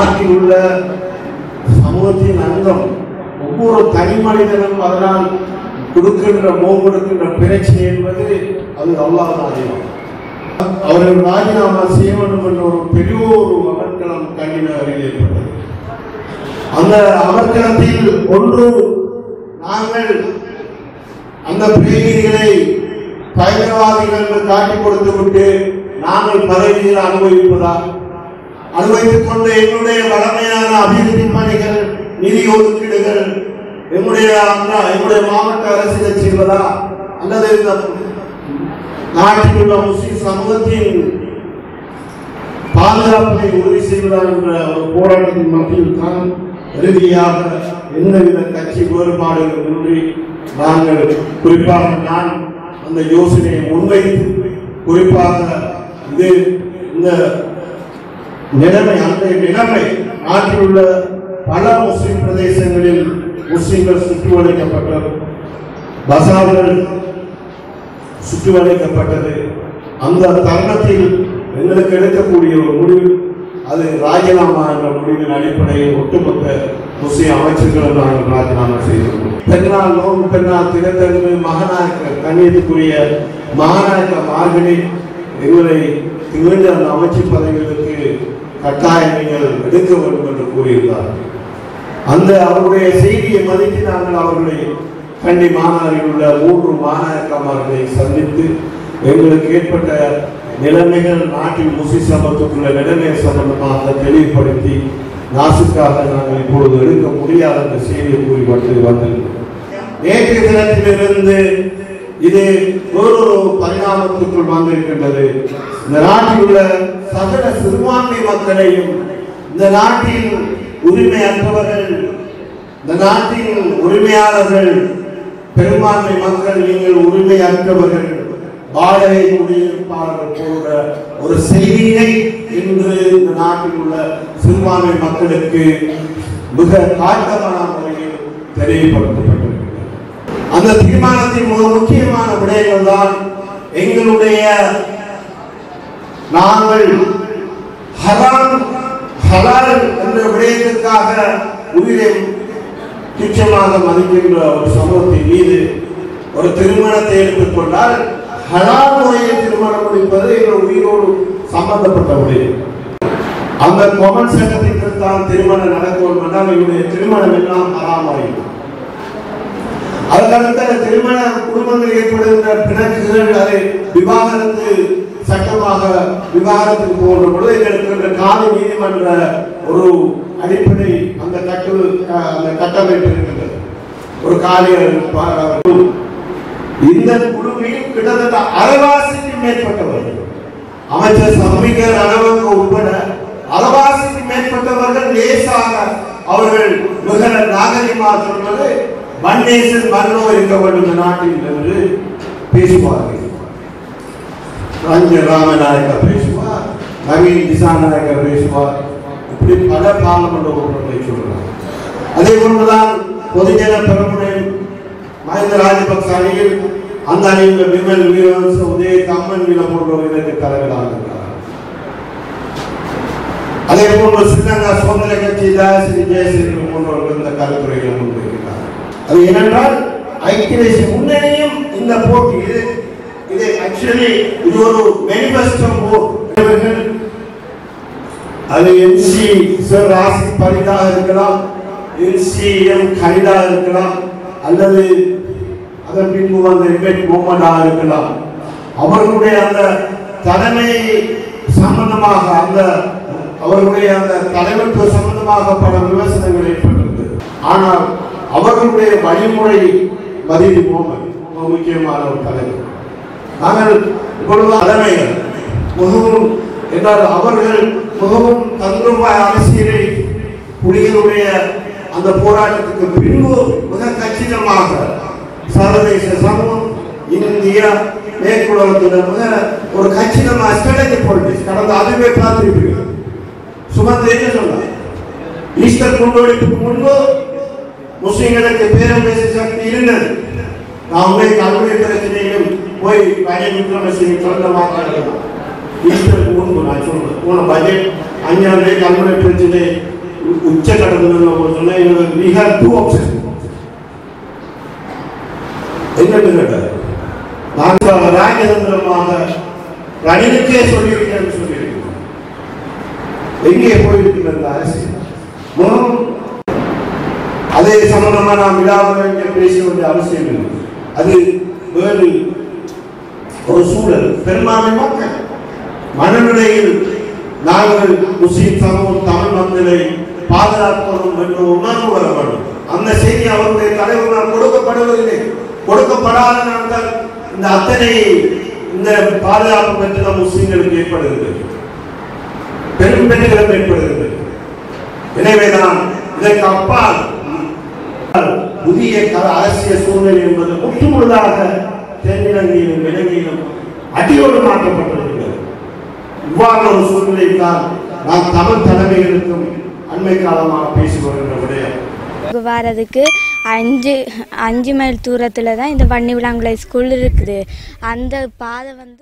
பாவத்தில் உள்ள சமூகத்தின் அங்கம். ஒவ்வொரு தனி மனிதனும் அதனால் கொடுக்கின்ற மோகொடுக்கின்ற பிரச்சனை என்பது அது அல்லாஹ்வின் அதிகாரம். அவர்கள் ராஜினாமா செய்ய வேண்டும் என்ற ஒரு பெரிய ஒரு அமர்க்களம் கண்டினவரில் ஏற்பட்டது. அந்த அமர்க்களத்தில் ஒன்று, நாங்கள் அந்த பிரதிநிதிகளை பயங்கரவாதிகள் என்று காட்டி கொடுத்து விட்டு நாங்கள் பதவியில் அனுபவிப்பதா, அனுபவித்துக் கொண்ட எங்களுடைய வளமையான அபிவிருத்தி பணிகள், நிதி ஒதுக்கீடுகள் எங்களுடைய மாவட்ட அரசு கட்சிகளா, அல்லது இந்த நாட்டில் உள்ள முஸ்லிம் சமூகத்தின் பாதுகாப்பை உறுதி செய்வதா என்ற ஒரு போராட்டத்தின் மத்தியில் தான் இறுதியாக எந்தவித கட்சி வேறுபாடுகள் இன்றி நாங்கள், குறிப்பாக நான் அந்த யோசனையை முன்வைத்து, குறிப்பாக இது இந்த நிலைமை, அந்த நிலைமை நாட்டில் உள்ள பல முஸ்லிம் பிரதேசங்களில் முஸ்லிம்கள் சுற்றி வளைக்கப்பட்டது, பசார்கள் சுற்றி வளைக்கப்பட்டது. அந்த தருணத்தில் எங்களுக்கு எடுக்கக்கூடிய ஒரு முடிவு அது ராஜினாமா என்ற முடிவின் அடிப்படையில் ஒட்டுமொத்த முஸ்லிம் அமைச்சர்களும் நாங்கள் ராஜினாமா செய்திருக்கிறோம். பெண்ணால் நோம்பு, பெண்ணால் திறத்தெழுமை, மகனாக கண்ணியத்துக்குரிய மகனாக மார்களில் எங்களை திகழ்ந்த அந்த அமைச்சு பதவிகளுக்கு கட்டாயம் நீங்கள் எடுக்க வேண்டும் என்று கூறியிருந்தார்கள். அந்த அவருடைய செய்தியை மதித்து நாங்கள் அவர்களை கண்டி மாநகரில் உள்ள 3 மாநகர்களை சந்தித்து எங்களுக்கு ஏற்பட்ட நிலைமைகள், நாட்டின் முஸ்லிம் சமூகத்துக்குள்ள நிலைமை சம்பந்தமாக தெளிவுபடுத்தி நாசுக்காக நாங்கள் இப்பொழுது எடுக்க முடியாத அந்த செய்தியை கூறிப்பட்டு வந்திருக்கிறோம். நேற்றைய தினத்திலிருந்து இது வேறொரு பரிணாமத்துக்குள் வந்திருக்கின்றது. இந்த நாட்டில் உள்ள சகல சிறுபான்மை மக்களையும், இந்த நாட்டின் உரிமை அற்றவர்கள், இந்த நாட்டின் உரிமையாளர்கள், பெரும்பான்மை மக்கள் நீங்கள் உரிமை அற்றவர்கள், வாடகை குடியிருப்பாளர்கள் போன்ற ஒரு செய்தியை இன்று இந்த நாட்டில் உள்ள சிறுபான்மை மக்களுக்கு மிக காட்டமான முறையில் தெரியப்படுத்தப்பட்டது. அந்த தீர்மானத்தின் மிக முக்கியமான விடயங்கள் தான் எங்களுடைய நாங்கள் ஹராம் ஹலால் என்ற விடயத்திற்காக உயிரை துச்சமாக மதிக்கின்ற ஒரு சமூகத்தின் மீது ஒரு திருமணத்தை எடுத்துக்கொண்டால் ஹலால் முறையை திருமணம் முடிப்பது எங்கள் உயிரோடு சம்பந்தப்பட்ட விடயம். அந்த கொமன் சட்டத்திற்கு தான் திருமணம் நடக்கும் என்றால் எங்களுடைய திருமணம் எல்லாம் ஹராமாயிடும். அதற்கடுத்த திருமண குடும்பங்கள் ஏற்படுகின்ற பிணக்குகள் அதை விவாகரத்து சட்டமாக விவாகரத்துக்கு போன்ற பொழுது எங்களுக்கு கால நீதிமன்ற ஒரு அடிப்படை அந்த கட்டமைப்பு இருக்கின்றது. ஒரு காலியம் இந்த குழுவில் கிட்டத்தட்ட 60% மேற்பட்டவர்கள், அமைச்சர் சம்பிகர் அளவுக்கு உட்பட 60% மேற்பட்டவர்கள் லேசாக அவர்கள் மிக நாகரிகமாக சொல்வது இருக்க வேண்டும் நாட்டில் என்று பேசுவார்கள். ராமநாயக்கா பேசுவார், நவீன் திசாநாயக்கா பேசுவார், இப்படி பல பாராளுமன்ற உறுப்பினர்களை சொல்கிறார். அதே போன்றுதான் பொதுஜன பெருமுனை மஹிந்த ராஜபக்ச அணியில், அந்த அணியில் விமல் வீரவன்ச உதய கம்மன் வீர போன்றவர்களுக்கு தலைவராக இருக்கிறார். அதே போன்று ஸ்ரீலங்கா சுதந்திர கட்சி தயாசிரி ஜெயசிரி போன்றவர்கள் இந்த கலைத்துறைகளை முன்வைக்கிறார். அது ஏனென்றால் ஐக்கிய தேசிய முன்னணியும் இந்த போட்டியில் இது ஆக்சுவலி இது ஒரு மேனிஃபெஸ்டோ போர்ட். அது எம்சி சார் ஆசிப் பரிதாக இருக்கலாம், எம்சிஎம் கனிதாக இருக்கலாம், அல்லது அதன் பின்பு அந்த எம்பெட் மூமெண்டாக இருக்கலாம். அவர்களுடைய அந்த தலைமை சம்பந்தமாக அந்த அவர்களுடைய அந்த தலைமைத்துவ சம்பந்தமாக பல விமர்சனங்கள் ஏற்பட்டிருந்தது. ஆனால் அவர்களுடைய வழிமுறை பதிவு மிக முக்கியமான ஒரு தலைவர். ஆனால் இப்பொழுது தலைமைகள் மிகவும் என்றால் அவர்கள் மிகவும் தந்திரமாய் அரசியலை புலிகளுடைய அந்த போராட்டத்துக்கு பின்பு மிக கச்சிதமாக சர்வதேச சமூகம், இந்தியா, மேற்குலகத்தில் மிக ஒரு கச்சிதமாக ஸ்ட்ராட்டஜி பாலிடிக்ஸ் கடந்த அதுவே பார்த்திருப்பீர்கள். சுமந்த் என்ன சொன்னார்? ஈஸ்டர் கொண்டோடிக்கு முன்பு முஸ்லிம்களுக்கு பேரரசு சக்தி இருந்தது. நான் உங்களை கல்வி பிரச்சனையும் போய் பணி விக்ரமசிங்க சொந்தமாக ஈஸ்டருக்கு முன்பு நான் சொல்றேன் போன பட்ஜெட் अन्य कॉर्पोरेट फ्रेंड्स ने उच्च कटना बोलते हैं वी हैव टू ऑप्शन என்னது கேட்டா நான் ராஜேந்திரமாக ரணிலுக்கே சொல்லியிருக்கேன்னு சொல்லியிருக்கேன். எங்கே போயிருக்கின்ற அரசு முன் அதே சம்பந்தமாக நாம் விடாமல் பேச வேண்டிய அவசியம் இல்லை. அது வேறு ஒரு சூழல். பெரும்பான்மை மக்கள் மனநிலையில் நாங்கள் முஸ்லிம் சமூகம் தமிழ் மக்களை பாதுகாக்கணும் என்ற உணர்வு வர வேண்டும். அந்த செய்தி அவருடைய தலைவர்களால் கொடுக்கப்படவில்லை. கொடுக்கப்படாதனால் இந்த அத்தனை இந்த பாதுகாப்பு பற்றி நம் முஸ்லிம்களுக்கு ஏற்படுகிறது, பெரும் பெண்களுக்கு ஏற்படுகிறது. எனவேதான் இதற்கு அப்பால் புதிய அரசியல் சூழ்நிலை என்பது முற்றுமுழுதாக தென்னிலங்கையிலும் இலங்கையிலும் அடியோடு மாற்றப்பட்டிருக்கிறது. இவ்வாறு ஒரு சூழ்நிலைத்தான் நாம் தமிழ் தலைமைகளுக்கும் அண்மை காலமாக பேசிக்கொள்கின்ற விடயம். வரதுக்கு 5 மைல் தூரத்தில் தான் இந்த வன்னிவிளாங்குளை ஸ்கூல் இருக்குது. அந்த பாதை வந்து